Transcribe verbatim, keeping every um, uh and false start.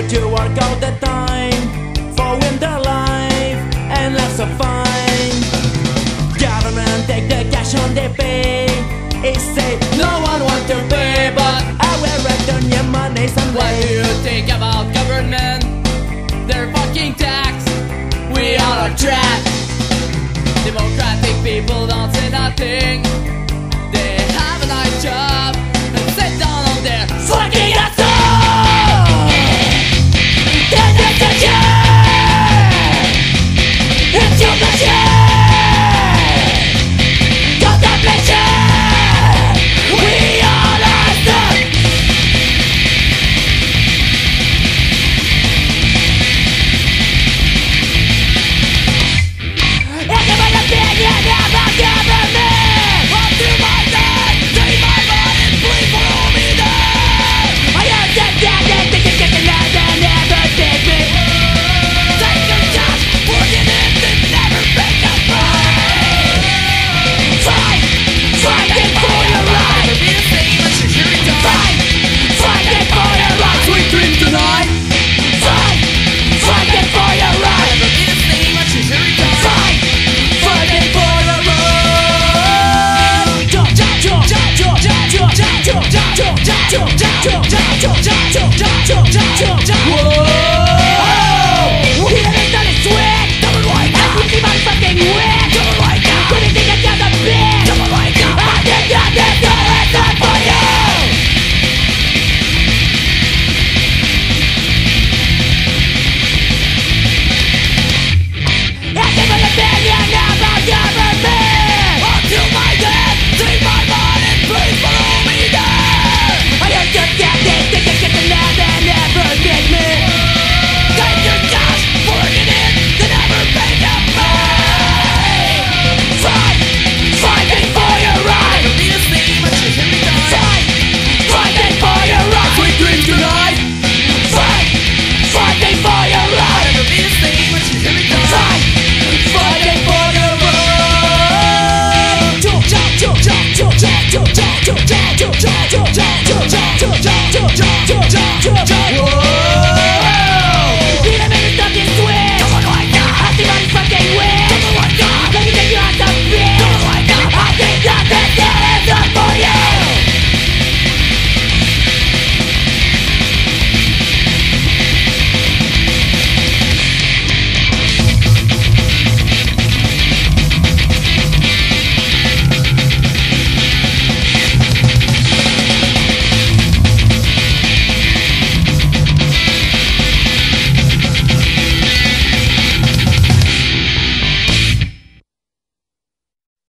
Go to work all the time, for winter life and lots of fun. Government take the cash on the pay. It say no one wants to pay, but I will return your money someday. What do you think about government? They're fucking tax. We all are trapped. Democratic people don't say nothing.